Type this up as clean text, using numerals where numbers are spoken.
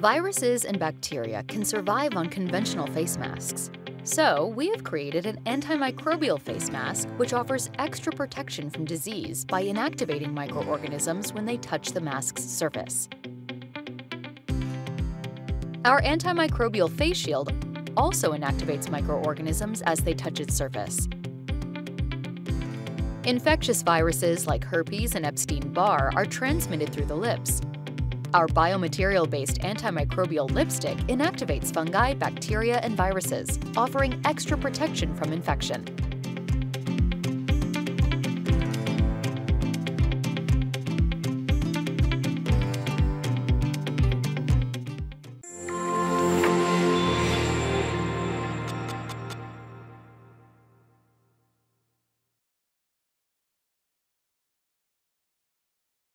Viruses and bacteria can survive on conventional face masks. So, we have created an antimicrobial face mask which offers extra protection from disease by inactivating microorganisms when they touch the mask's surface. Our antimicrobial face shield also inactivates microorganisms as they touch its surface. Infectious viruses like herpes and Epstein-Barr are transmitted through the lips. Our biomaterial-based antimicrobial lipstick inactivates fungi, bacteria, and viruses, offering extra protection from infection.